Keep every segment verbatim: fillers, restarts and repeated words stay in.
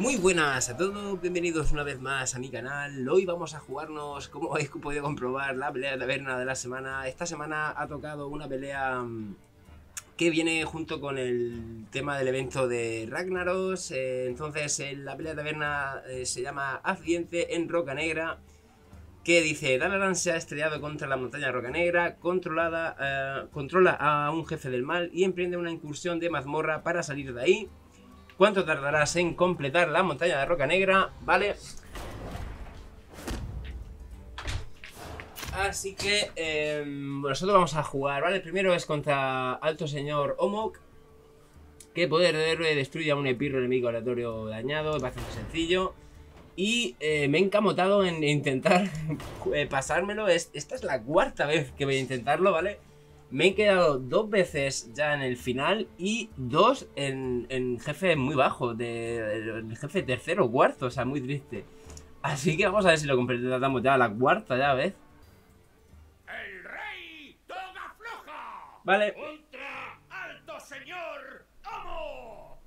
Muy buenas a todos, bienvenidos una vez más a mi canal. Hoy vamos a jugarnos, como habéis podido comprobar, la pelea de taberna de la semana. Esta semana ha tocado una pelea que viene junto con el tema del evento de Ragnaros. Entonces la pelea de taberna se llama Accidente en Roca Negra, que dice: Dalaran se ha estrellado contra la montaña Roca Negra, controlada, eh, controla a un jefe del mal y emprende una incursión de mazmorra para salir de ahí. ¿Cuánto tardarás en completar la montaña de Roca Negra? Vale. Así que eh, nosotros vamos a jugar, ¿vale? El primero es contra Alto Señor Omokk, que poder de héroe destruye a un epirro enemigo aleatorio dañado. Es bastante sencillo. Y eh, me he encamotado en intentar pasármelo. Es, esta es la cuarta vez que voy a intentarlo, ¿vale? Me he quedado dos veces ya en el final y dos en, en jefe muy bajo, de, de jefe tercero o cuarto, o sea, muy triste. Así que vamos a ver si lo completamos ya, la cuarta ya, ¿ves? El rey Togafloja. Vale. Contra Alto Señor Omokk.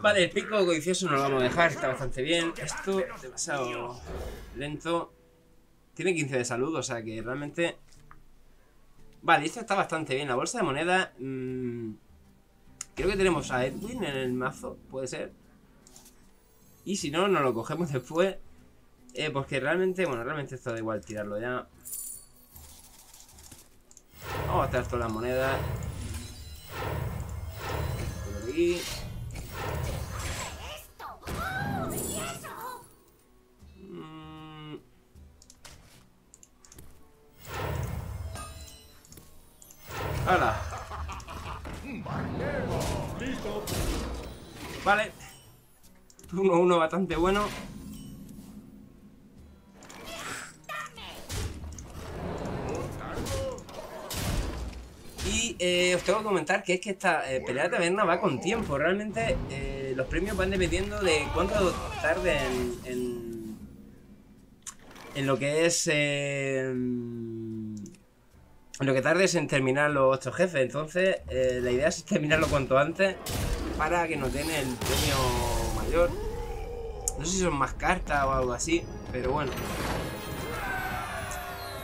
Vale, el pico codicioso no lo vamos a dejar, está bastante bien. Esto demasiado lento. Tiene quince de salud, o sea que realmente... Vale, esto está bastante bien. La bolsa de moneda... Mmm... Creo que tenemos a Edwin en el mazo, puede ser. Y si no, nos lo cogemos después. Eh, porque realmente... Bueno, realmente esto da igual tirarlo ya. Vamos a gastar todas las monedas. Por aquí... ¡Hala! Vale. uno uno bastante bueno. Y eh, os tengo que comentar que es que esta eh, pelea de taberna va con tiempo. Realmente eh, los premios van dependiendo de cuánto tarde en, en, en lo que es... Eh, lo que tardes en terminar los otros jefes. Entonces eh, la idea es terminarlo cuanto antes para que nos den el premio mayor. No sé si son más cartas o algo así, pero bueno.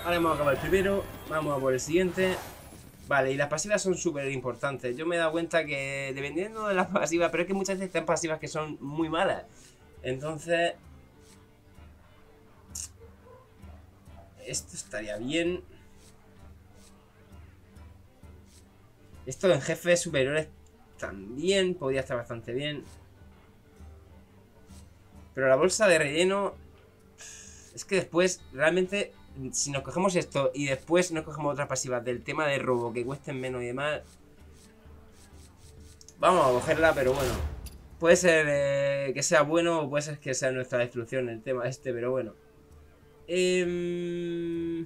Ahora hemos acabado el primero, vamos a por el siguiente. Vale, y las pasivas son súper importantes. Yo me he dado cuenta que dependiendo de las pasivas, pero es que muchas veces están pasivas que son muy malas. Entonces esto estaría bien. Esto en jefes superiores también podría estar bastante bien. Pero la bolsa de relleno... Es que después, realmente, si nos cogemos esto y después nos cogemos otras pasivas del tema de robo que cuesten menos y demás... Vamos a cogerla, pero bueno. Puede ser eh, que sea bueno o puede ser que sea nuestra destrucción el tema este, pero bueno. Eh...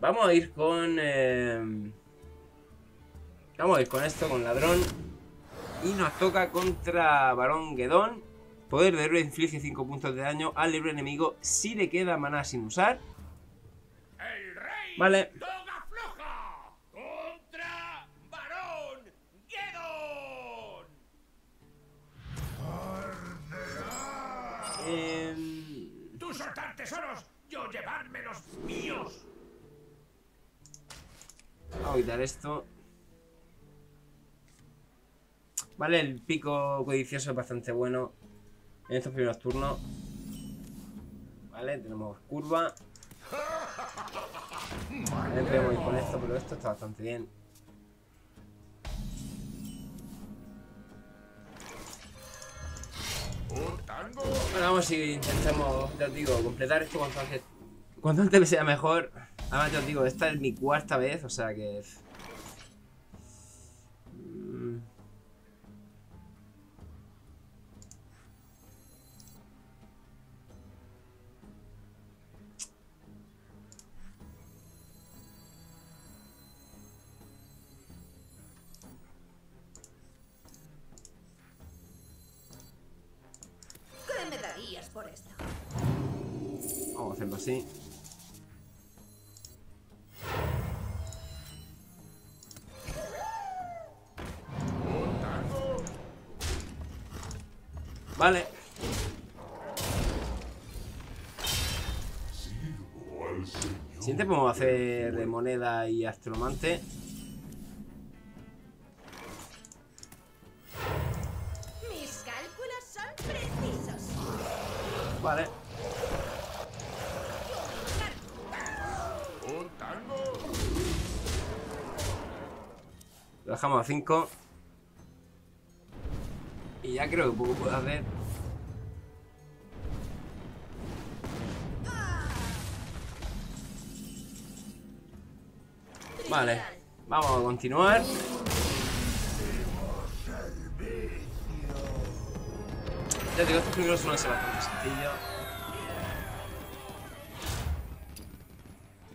Vamos a ir con... Eh... Vamos a ir con esto, con ladrón. Y nos toca contra Barón Geddon. Poder de héroe inflige cinco puntos de daño al héroe enemigo si le queda maná sin usar. El rey vale. Togafloja contra Barón Geddon. Eh... Tú soltar tesoros, yo llevarme los míos. Vamos a quitar esto. Vale, el pico codicioso es bastante bueno en estos primeros turnos. Vale, tenemos curva. Vale, podemos ir con esto, pero esto está bastante bien. Bueno, vamos a seguir, intentamos, ya os digo, completar esto cuanto antes. Cuanto antes sea mejor. Además, yo os digo, esta es mi cuarta vez, o sea que... ¿Qué me darías por esto? Vamos a hacerlo así. Vale. Siguiente podemos hacer de moneda y astromante. Mis cálculos son precisos. Vale. Lo dejamos a cinco. Y ya creo que poco puedo hacer. Vale, vamos a continuar. Ya digo, estos primeros suelen ser bastante sencillos.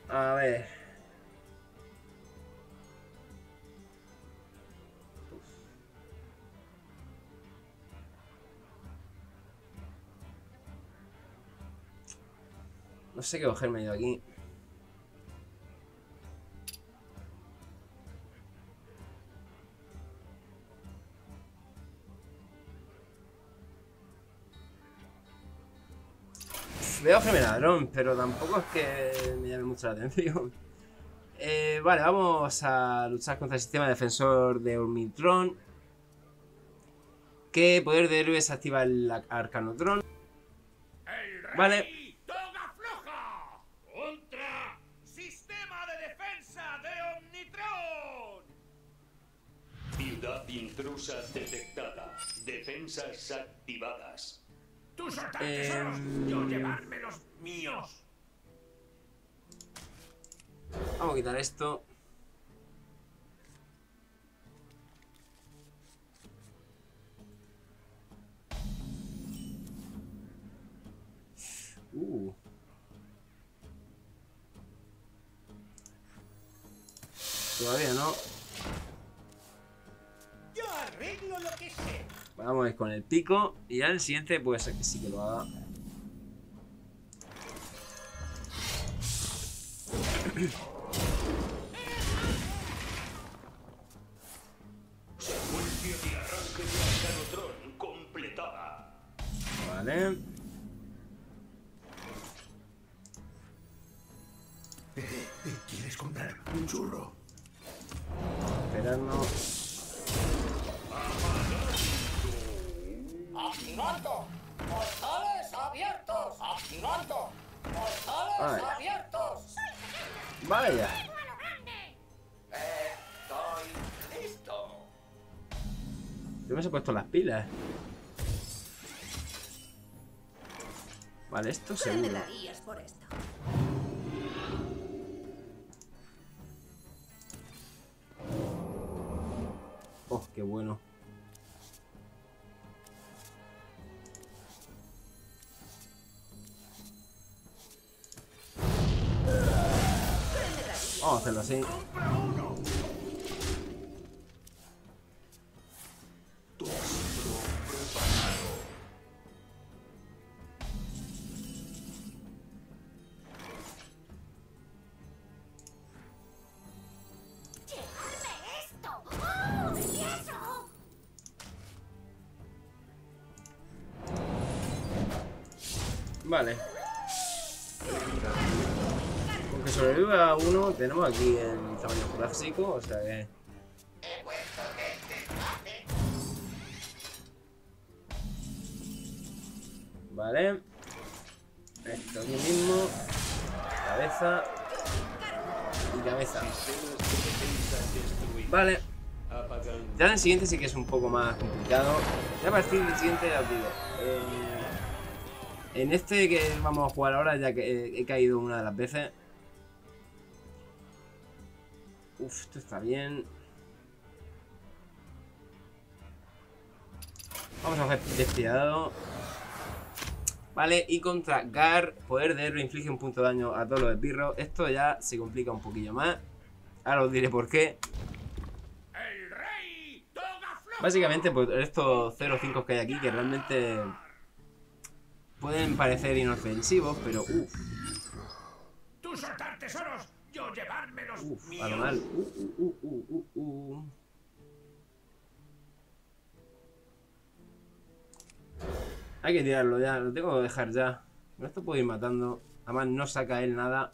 A ver. No sé qué cogerme yo aquí. Veo que me ladrón, pero tampoco es que me llame mucho la atención. eh, Vale, vamos a luchar contra el sistema defensor de Omnitron. Que poder de héroes activa el Arcanotron. Vale. Intrusas detectadas, defensas activadas. Tus ataques eh... son los yo llevarme los míos. Vamos a quitar esto. Uh. Todavía no. Arreglo lo que sé. Vamos a ir con el pico y ya el siguiente puede ser que sí que lo haga. Secuencia de arranque de Arcanotron completada. Vale. ¿Quieres comprar un churro? Esperarnos. Activando, portales abiertos. Activando, portales abiertos. Vaya. Estoy listo. Yo me he puesto las pilas. Vale, esto seguro. ¿Qué me darías por esto? Oh, qué bueno. Vamos a hacerlo así. Vale. Sobreviva uno, tenemos aquí el tamaño clásico, o sea que... Vale. Esto aquí mismo. Cabeza. Y cabeza. Vale. Ya en el siguiente sí que es un poco más complicado. Ya a partir del siguiente ya os digo. Eh, en este que vamos a jugar ahora, ya que he caído una de las veces. Uf, esto está bien. Vamos a hacer despiadado. Vale, y contra Gar, poder de héroe inflige un punto de daño a todos los esbirros. Esto ya se complica un poquillo más. Ahora os diré por qué. El rey Togafloja. Básicamente por estos cero cinco que hay aquí, que realmente pueden parecer inofensivos, pero uff. Tus tesoros. Yo llevarme los Uf, míos. Para mal. Uh, uh, uh, uh, uh, uh. Hay que tirarlo ya, lo tengo que dejar ya. Con esto puedo ir matando. Además no saca él nada.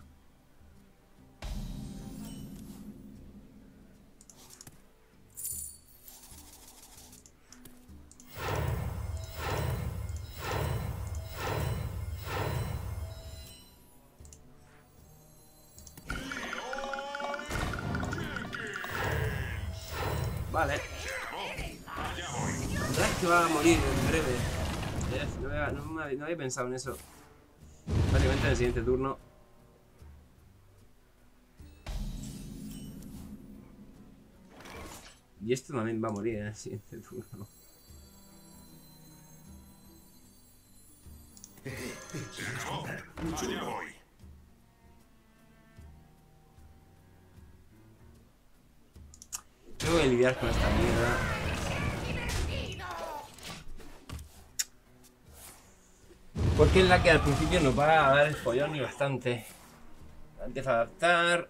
Vale. La verdad es que va a morir en breve. No había, no, me había, no había pensado en eso. Básicamente en el siguiente turno. Y esto también va a morir en el siguiente turno. Allá voy. Tengo que lidiar con esta mierda. Porque es la que al principio nos va a dar el follón y bastante. Antes de adaptar.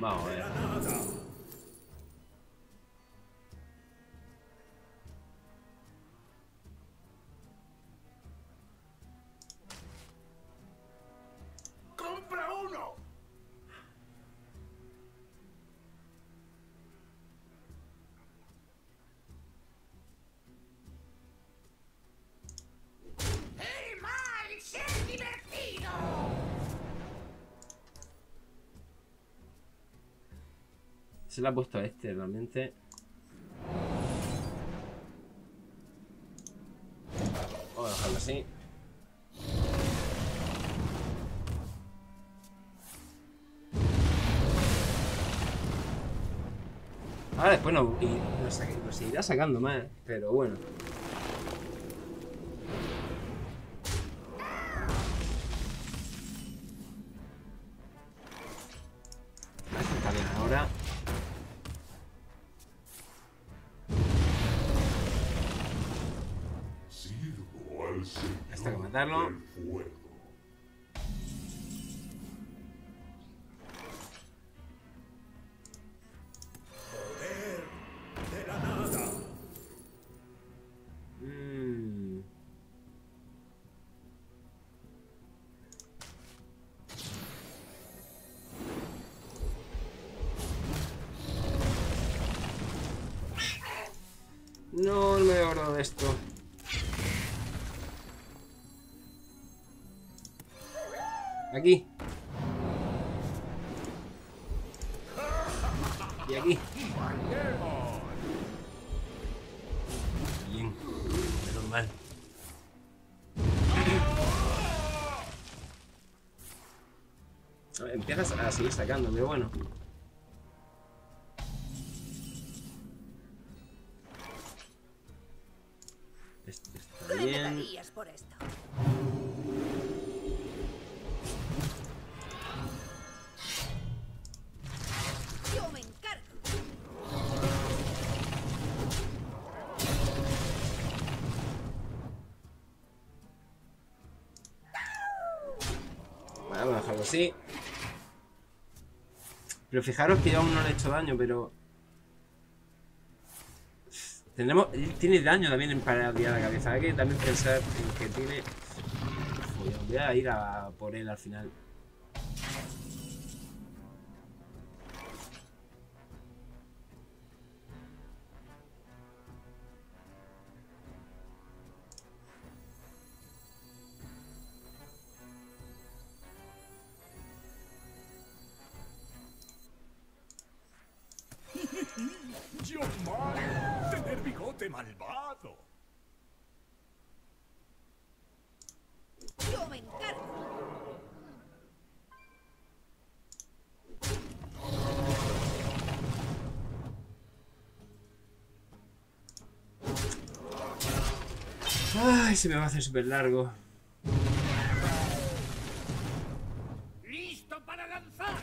Vamos a ver. Se la ha puesto a este realmente. Vamos a dejarlo así. Ahora después nos no seguirá sacando más, pero bueno. No, no me acuerdo de esto. Aquí. Y aquí. Bien, menos mal. A ver, empiezas a seguir sacando, pero bueno. Sí. Pero fijaros que yo aún no le he hecho daño, pero tendremos... tiene daño también para tirar la cabeza. Hay que también pensar en que tiene... Voy a ir a por él al final. Malvado. Yo me encargo. Ay, se me va a hacer súper largo. Listo para lanzar.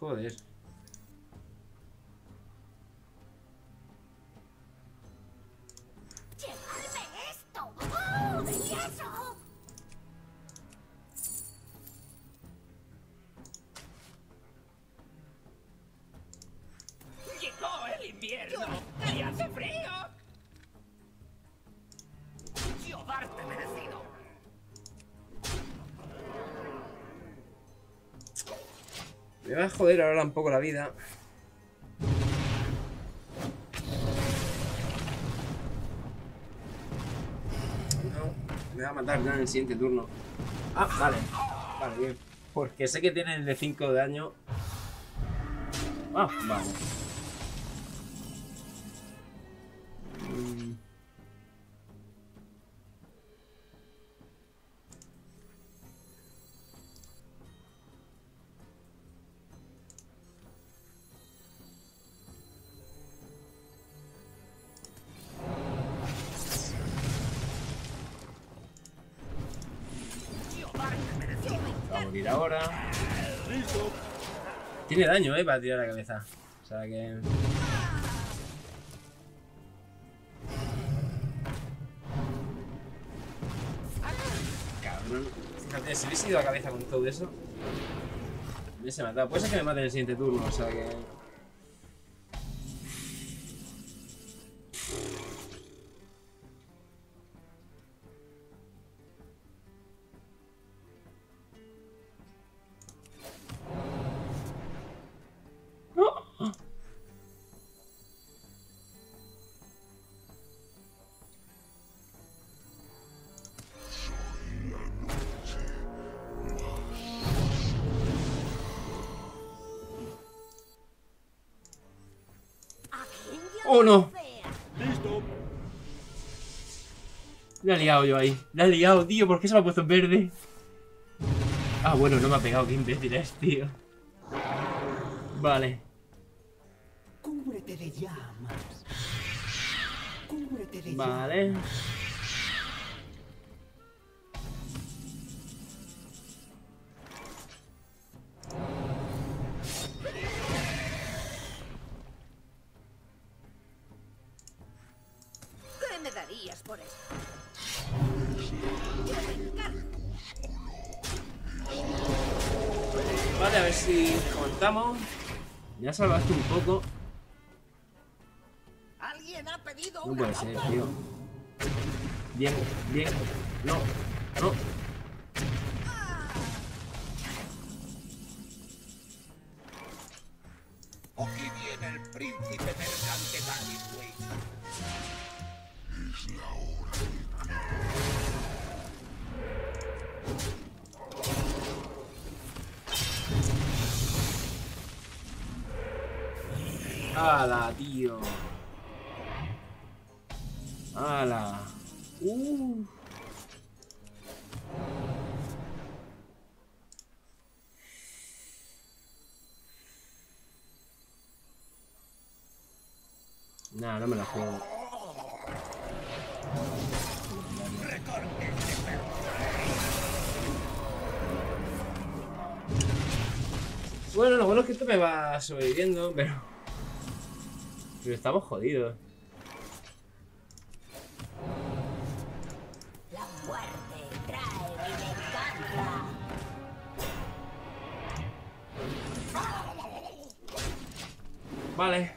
Joder. Me va a joder ahora un poco la vida. No, me va a matar ya en el siguiente turno. Ah, vale. Vale, bien. Porque sé que tiene el de cinco de daño. Ah, vale. Ahora tiene daño, eh, para tirar la cabeza. O sea que cabrón, fíjate, si hubiese ido a cabeza con todo eso me hubiese matado. Puede ser que me mate en el siguiente turno, o sea que ¡oh, no! ¡Listo! La he liado yo ahí. La he liado, tío. ¿Por qué se me ha puesto en verde? Ah, bueno, no me ha pegado. Qué imbécil es, tío. Vale. Cúbrete de llamas. Cúbrete de llamas. Vale. Vale, a ver si contamos. Ya salvaste un poco. Alguien ha pedido. No puede ser, tío. Bien, bien. No, no. Aquí viene el príncipe mercante Balestrace. Es la hora. ¡Hala, tío! ¡Hala! ¡Uh! Nah, no me la juego. Bueno, lo bueno es que esto me va sobreviviendo, pero... Pero estamos jodidos. La muerte trae mi venganza. Vale.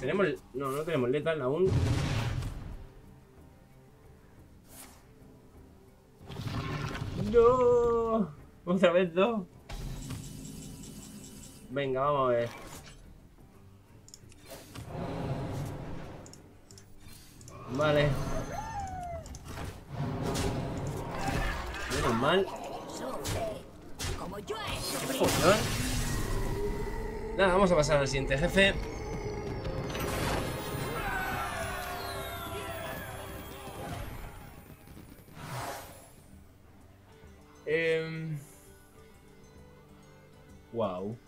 Tenemos... No, no tenemos letal aún. No. Otra vez no. Venga, vamos a ver. Vale. Menos mal. ¿Qué follón? Nada, vamos a pasar al siguiente jefe. Eh... Wow.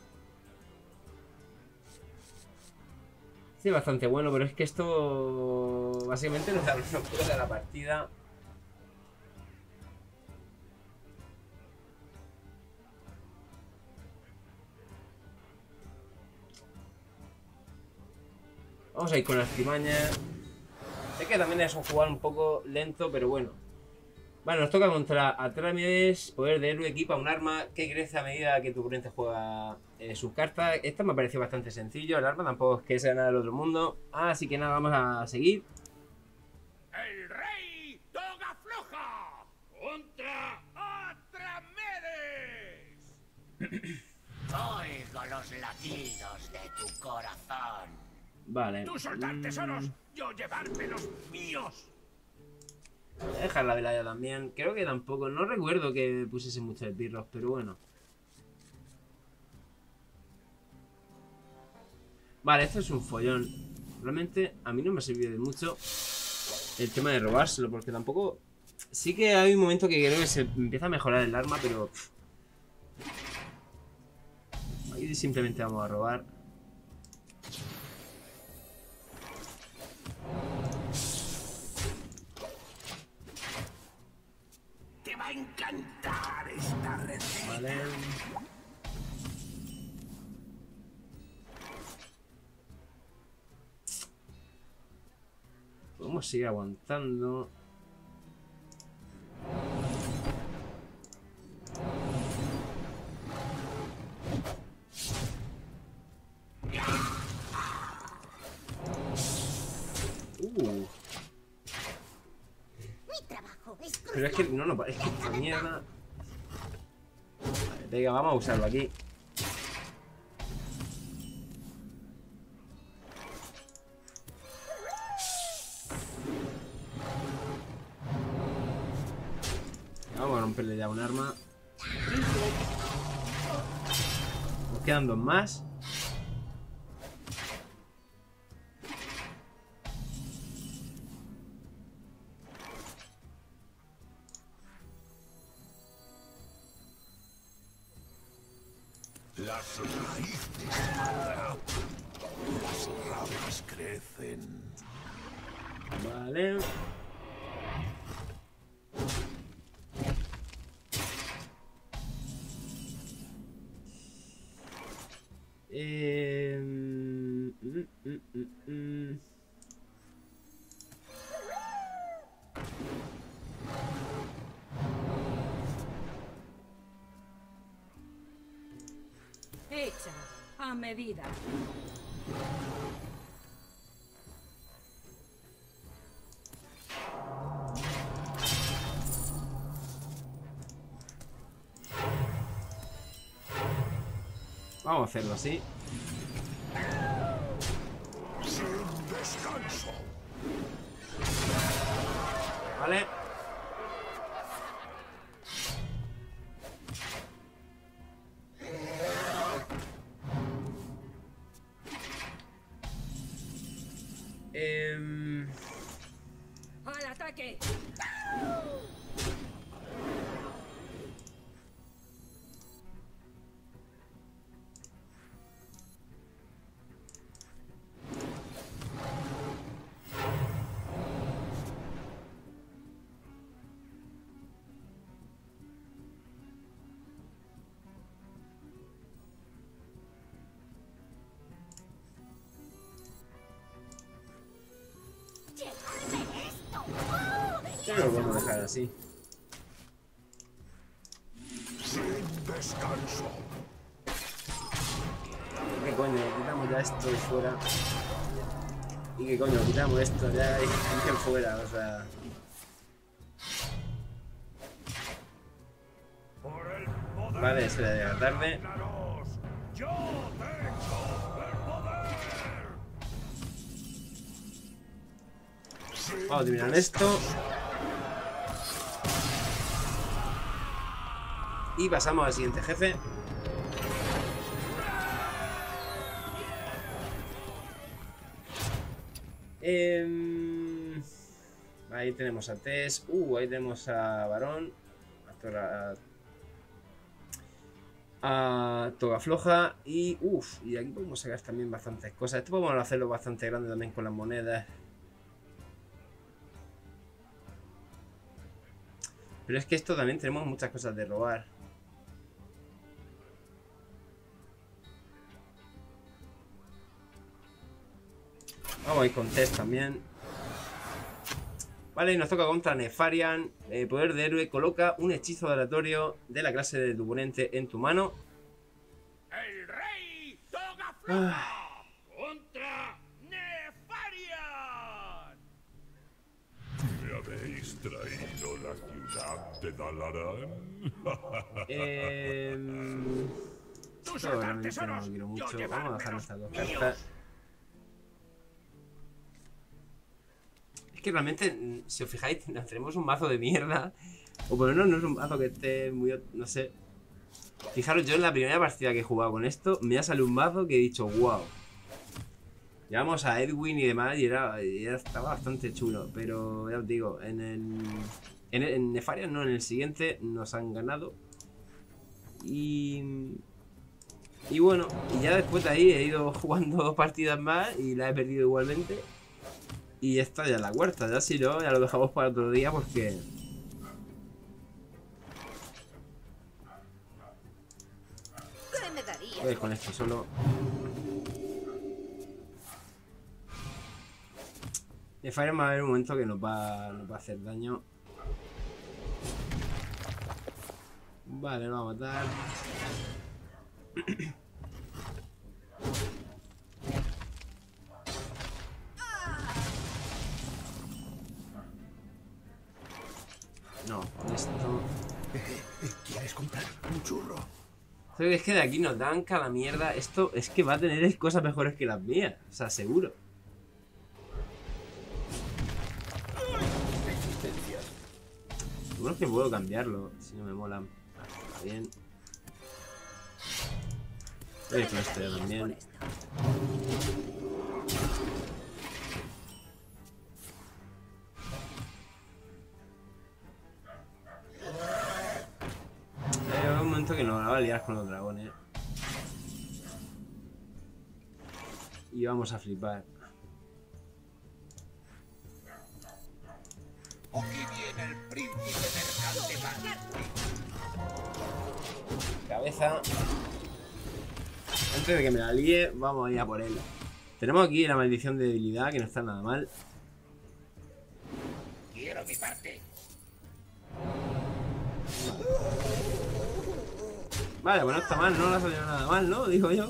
Sí, bastante bueno, pero es que esto básicamente nos da un poco de la partida. Vamos a ir con la artimaña. Sé que también es un jugar un poco lento, pero bueno. Vale, nos toca contra Atramedes. Poder de héroe, equipa un arma que crece a medida que tu oponente juega eh, sus cartas. Esta me pareció bastante sencillo. El arma tampoco es que sea nada del otro mundo. Así que nada, vamos a seguir. El rey Togafloja contra Atramedes. Oigo los latidos de tu corazón. Vale. Tú soltar tesoros, yo llevarme los míos. Voy a dejar la vela ya también. Creo que tampoco. No recuerdo que pusiese muchos esbirros, pero bueno. Vale, esto es un follón. Realmente a mí no me ha servido de mucho el tema de robárselo, porque tampoco... Sí que hay un momento que creo que se empieza a mejorar el arma, pero... Ahí simplemente vamos a robar. Va a encantar esta receta. Vale. Podemos seguir aguantando. Uh. Pero es que no, no, es que esta mierda. Vale, venga, vamos a usarlo aquí. Vamos a romperle ya un arma. Nos quedan dos más. Las raíces de las ramas crecen. Vale. Eh, mm, mm, mm, mm. A medida. Vamos a hacerlo así. Sin descanso. Vale. Pero lo vamos a dejar así. Sin descanso. ¿Qué coño? Quitamos ya esto y fuera. ¿Y qué coño? Quitamos esto ya y que fuera, o sea. Vale, eso ya llega tarde. Vamos a terminar esto. Y pasamos al siguiente jefe. Eh, ahí tenemos a Tess. Uh, ahí tenemos a Barón. A, a, a Togafloja. Y uff, y de aquí podemos sacar también bastantes cosas. Esto podemos hacerlo bastante grande también con las monedas. Pero es que esto también tenemos muchas cosas de robar. Vamos a ir con test también. Vale, y nos toca contra Nefarian. Eh, poder de héroe. Coloca un hechizo aleatorio de la clase de tu oponente en tu mano. El rey Togafloja ah. contra Nefarian. Me habéis traído la ciudad de Dalaran. eh... Tus ataques no los quiero mucho. Vamos a dejar estas dos cartas. Es que realmente, si os fijáis, nos tenemos un mazo de mierda. O por lo menos no es un mazo que esté muy... no sé. Fijaros, yo en la primera partida que he jugado con esto, me ha salido un mazo que he dicho, wow. Llevamos a Edwin y demás y era, y era estaba bastante chulo. Pero ya os digo, en el... En, el, en Nefarian, no, en el siguiente nos han ganado. Y... Y bueno, y ya después de ahí he ido jugando dos partidas más y la he perdido igualmente. Y esta ya es la cuarta, ya si no, ya lo dejamos para otro día porque... ¿Qué me daría? Voy con esto solo. De Fire va a haber un momento que nos va, nos va a hacer daño. Vale, lo va a matar. No, con esto... ¿Quieres comprar un churro? Es que de aquí nos dan cada mierda. Esto es que va a tener cosas mejores que las mías. O sea, seguro. Seguro que puedo cambiarlo, si no me mola. Está bien. Voy con esto ya también. Que nos la va a liar con los dragones y vamos a flipar. Aquí viene el príncipe del cabeza. Antes de que me la líe, vamos a ir a por él. Tenemos aquí la maldición de debilidad que no está nada mal. Quiero mi parte. Vale, bueno, está mal, no le ha salido nada mal, ¿no? Digo yo.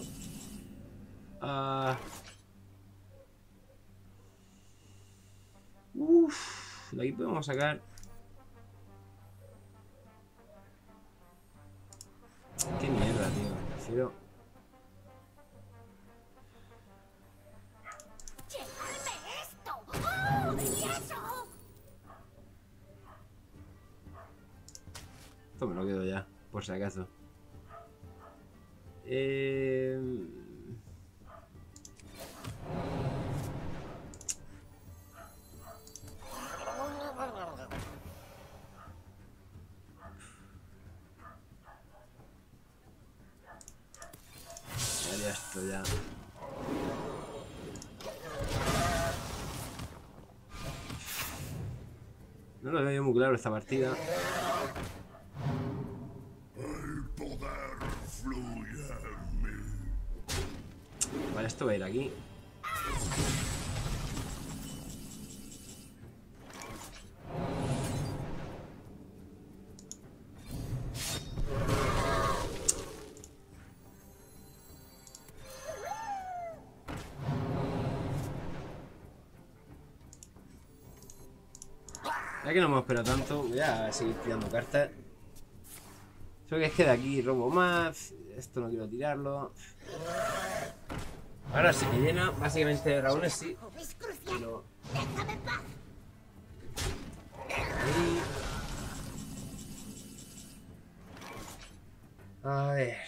Uh... Uff, de aquí podemos sacar. Qué mierda, tío. Prefiero. Esto me lo quedo ya, por si acaso. Eh... Ya esto ya. No lo veo muy claro esta partida. Vale, esto va a ir aquí. Ya que no me espero tanto, voy a seguir tirando cartas. Creo que es que de aquí robo más. Esto no quiero tirarlo. Ahora se me llena básicamente de dragones, sí. Pero... Ahí. A ver.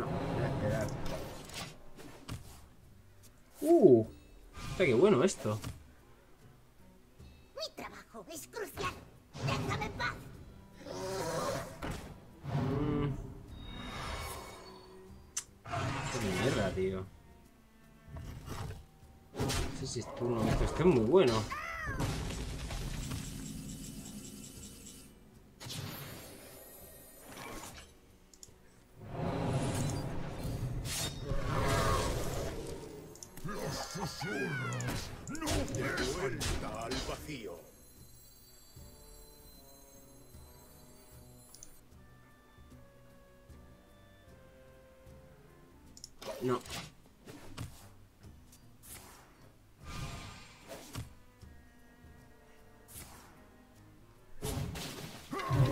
No, me voy a quedar. Uh, está que bueno esto. Mi trabajo es crucial. Déjame en paz. Qué mierda, tío. No sé si es turno. Esto es que es muy bueno. No.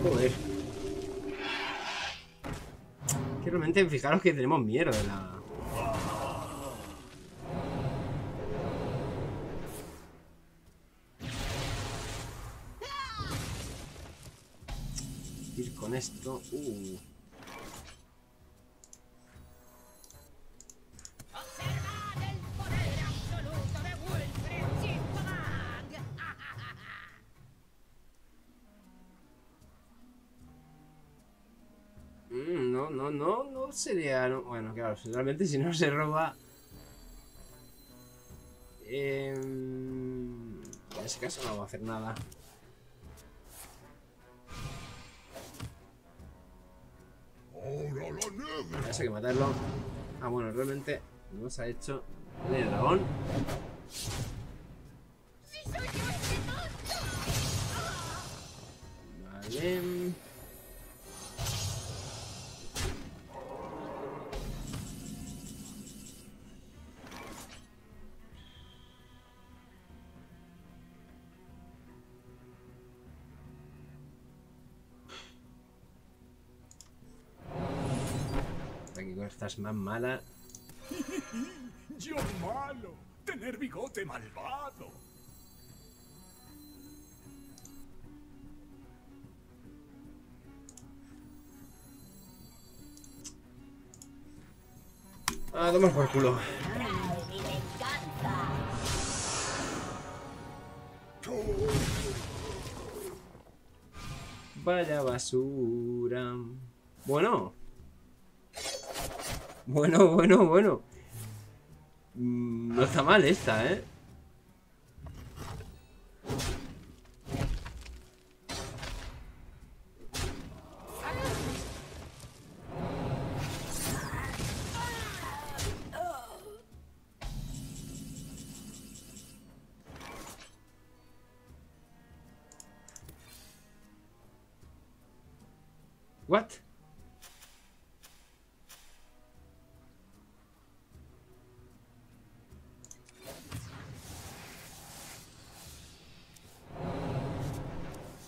Joder. Que realmente fijaros que tenemos miedo de la... Ir con esto... Uh. No, no, no sería... No, bueno, claro, realmente si no se roba... Eh, en ese caso no va a hacer nada. Hay que matarlo. Ah, bueno, realmente nos ha hecho el dragón. Vale... Estás más mala. Yo malo, tener bigote malvado. Ah, toma por el culo. Vaya basura. Bueno. Bueno, bueno, bueno. No está mal esta, ¿eh? What?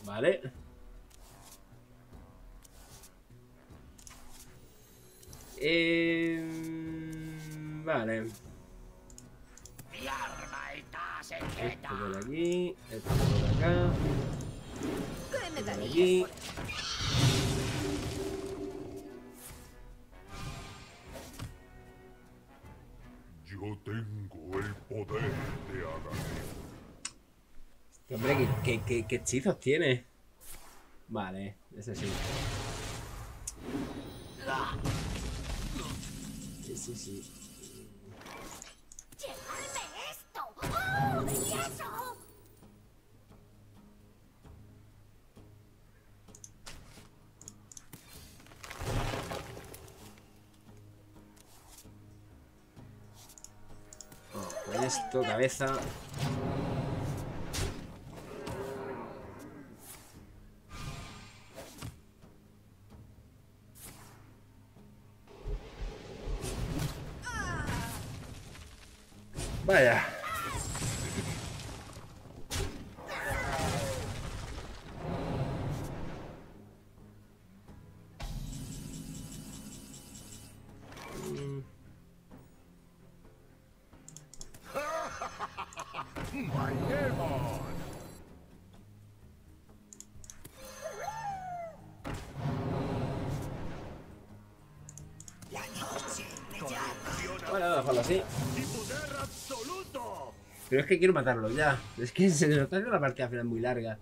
Vale. Eh, vale. Esto por aquí, esto por acá. Esto por aquí. Yo tengo el poder de Atramedes. Hombre, ¿qué, qué, qué hechizos tiene? Vale, ese sí. Ese sí. ¡Llevarme esto! ¡Oh, eso! Bueno, con esto, cabeza. Vaya. Bueno, vamos a dejarlo así. Pero es que quiero matarlo ya. Es que se nos está haciendo la partida final muy larga.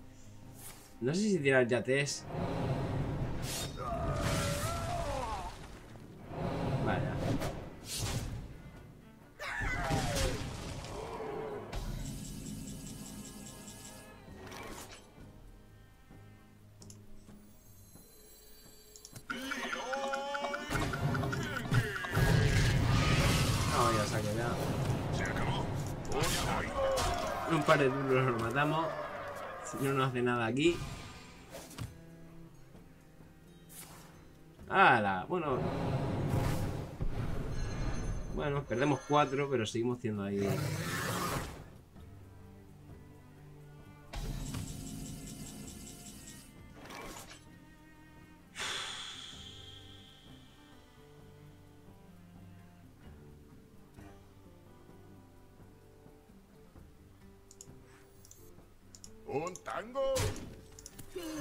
No sé si tirar yates. Vaya. No, ya se ha quedado. Un par de turnos lo matamos. No nos hace nada aquí. ¡Hala! Bueno. Bueno, perdemos cuatro, pero seguimos siendo ahí. ¿Un tango?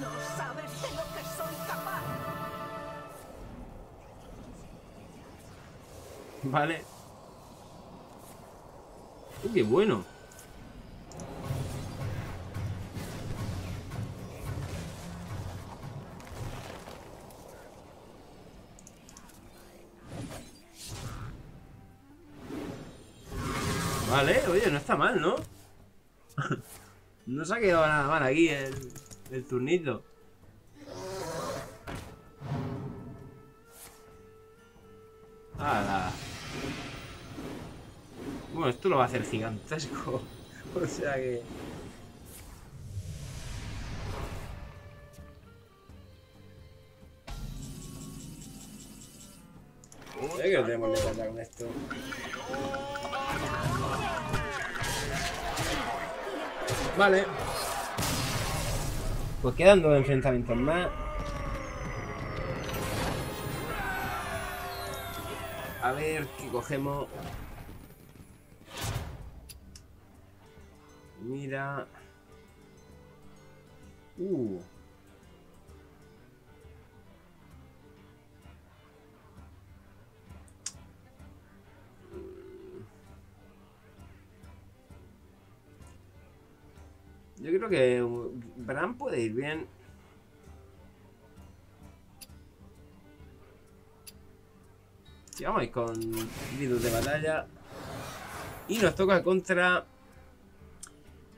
No sabes de lo que soy capaz. Vale. Uy, qué bueno. Vale, oye, no está mal, ¿no? No se ha quedado nada mal aquí el, el turnito. ¡Hala! Bueno, esto lo va a hacer gigantesco. O sea que... Creo que lo tenemos que tratar con esto. Vale. Pues quedan dos enfrentamientos más. A ver qué cogemos. Mira. Uh. Yo creo que Bran puede ir bien. Sí, vamos a ir con gritos de batalla. Y nos toca contra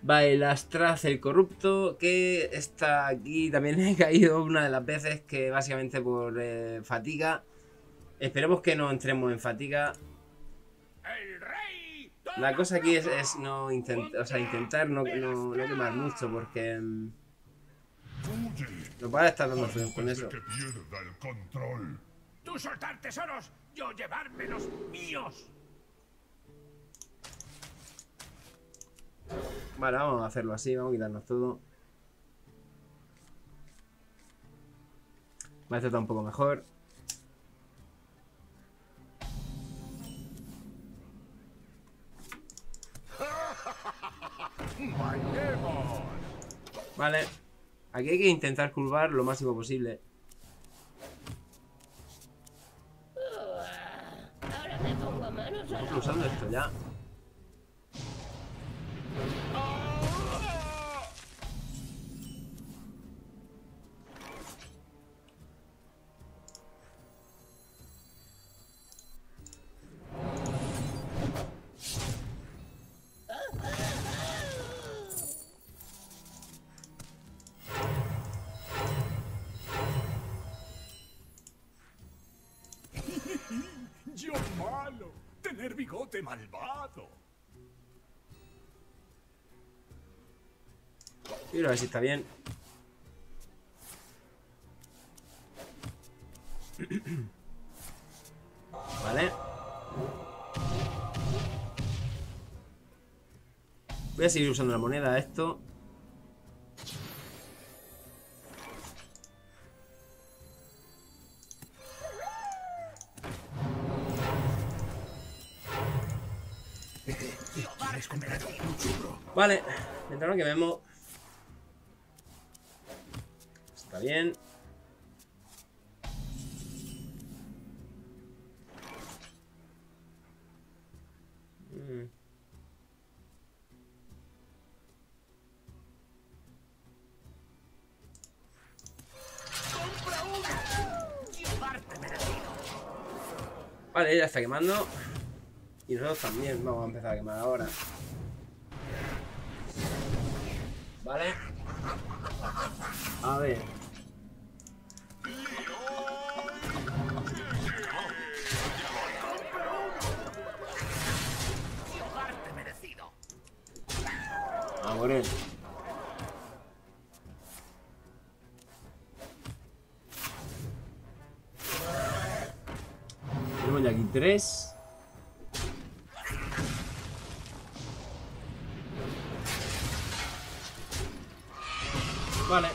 Balestrace el corrupto, que está aquí. También he caído una de las veces que básicamente por eh, fatiga. Esperemos que no entremos en fatiga. El rey. La cosa aquí es, es no intent, o sea, intentar no, no, no quemar mucho, porque mmm, nos va a estar dando feo con eso. Tú soltar tesoros, yo llevarme los míos. Vale, vamos a hacerlo así, vamos a quitarnos todo. Va a estar un poco mejor. Vale, aquí hay que intentar curvar lo máximo posible. Estamos usando esto ya. Bigote malvado. Quiero a ver si está bien. Vale. Voy a seguir usando la moneda a esto. Vale, mientras lo que vemos está bien. Vale, ella está quemando. Y nosotros también vamos a empezar a quemar ahora. Vale. A ver. A por él. Tenemos ya aquí tres. Vale.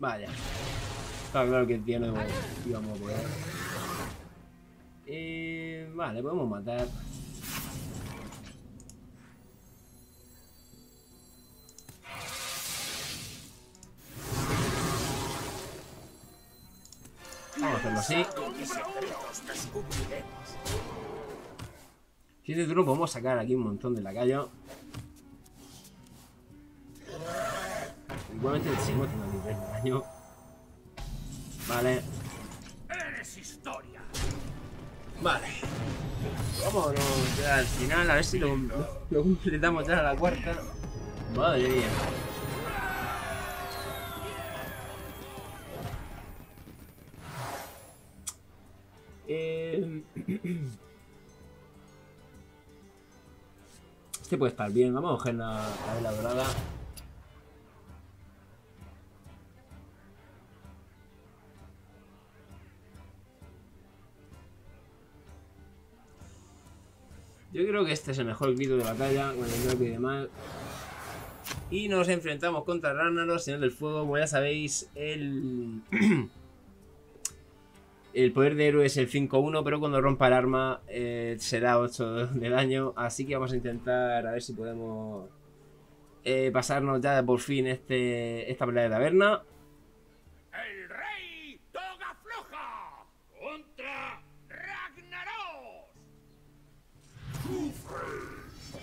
Vaya. Está claro que el día no íbamos a poder. Eh, vale, podemos matar. Vamos a hacerlo así. Si este turno podemos sacar aquí un montón de lacayos. Igualmente le seguimos teniendo nivel de daño. Vale. Eres historia. Vale. Vámonos ya al final, a ver si lo, lo, lo completamos ya a la cuarta. Madre mía. Eh... Este puede estar bien, vamos a coger la, la vela dorada. Yo creo que este es el mejor grito de batalla, con el bloque y demás. Y nos enfrentamos contra Ragnaros, Señor del Fuego. Como ya sabéis, el, el poder de héroe es el cinco uno, pero cuando rompa el arma eh, será ocho de daño. Así que vamos a intentar a ver si podemos eh, pasarnos ya por fin este, esta pelea de taberna. El rey Togafloja contra Ragnaros.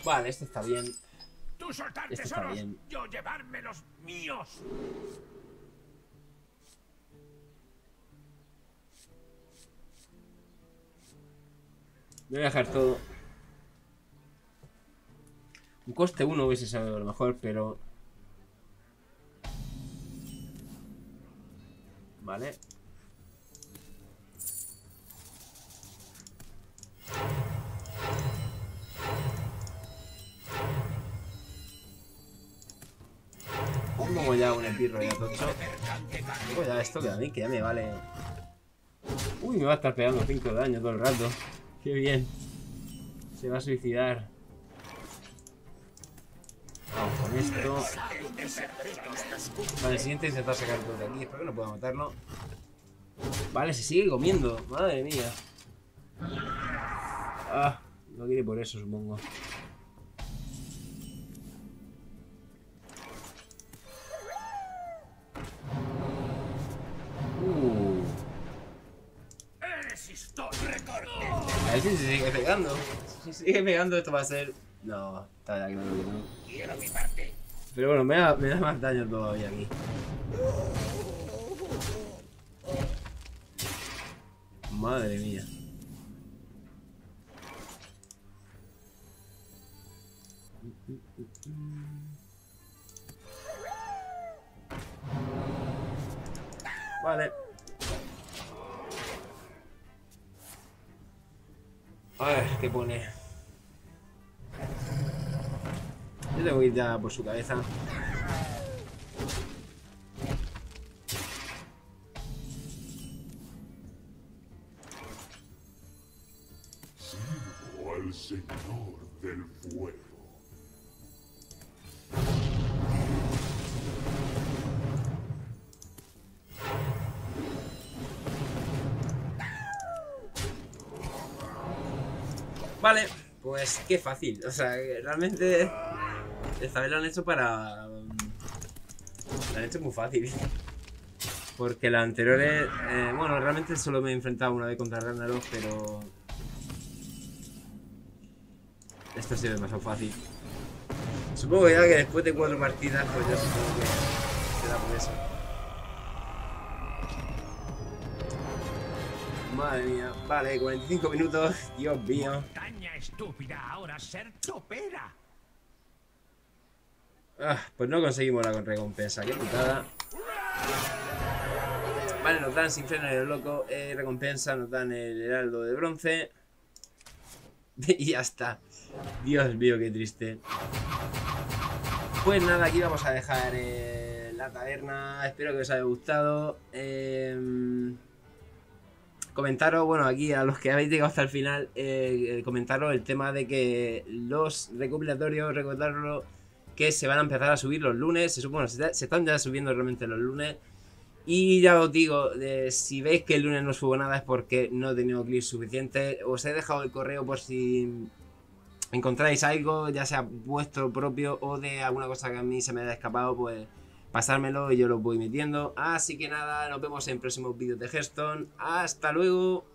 Vale, este está bien. Tú soltar tesoros, este yo llevarme los míos. Yo voy a dejar todo. Un coste uno hubiese sabido a lo mejor, pero... Vale. Pongo ya un epirro ya tocho. Pongo ya esto que a mí que ya me vale. Uy, me va a estar pegando cinco de daño todo el rato. Qué bien. Se va a suicidar. Vamos con esto. Vale, el siguiente intentar sacar todo de aquí. Espero que no pueda matarlo. Vale, se sigue comiendo. Madre mía. Ah, no quiere por eso, supongo. A ver si se sigue pegando. Si se sigue pegando, esto va a ser... No, está ya que no lo quiero. Quiero mi parte. Pero bueno, me da, me da más daño todavía aquí. Madre mía. Vale. A ver, ¿qué pone? Yo tengo que ir ya por su cabeza. Sirvo al Señor del Fuego. Vale, pues qué fácil, o sea, realmente esta vez lo han hecho para... Lo han hecho muy fácil. Porque las anteriores... Eh, bueno, realmente solo me he enfrentado una vez contra Ragnaros, pero... Esto ha sido demasiado fácil. Supongo ya que después de cuatro partidas, pues ya supongo que será por eso. Madre mía. Vale, cuarenta y cinco minutos. Dios mío. Montaña estúpida, ahora ser topera. Ah, pues no conseguimos la recompensa. Qué putada. Vale, nos dan sin freno el loco. Eh, recompensa, nos dan el heraldo de bronce. Y ya está. Dios mío, qué triste. Pues nada, aquí vamos a dejar eh, la taberna. Espero que os haya gustado. Eh, comentaros, bueno, aquí a los que habéis llegado hasta el final, eh, comentaros el tema de que los recopilatorios, recordarlo, que se van a empezar a subir los lunes. Se supone, se, se están ya subiendo realmente los lunes. Y ya os digo, eh, si veis que el lunes no subo nada es porque no he tenido clips suficientes. Os he dejado el correo por si encontráis algo, ya sea vuestro propio o de alguna cosa que a mí se me haya escapado, pues pasármelo y yo lo voy metiendo. Así que nada, nos vemos en próximos vídeos de Hearthstone. ¡Hasta luego!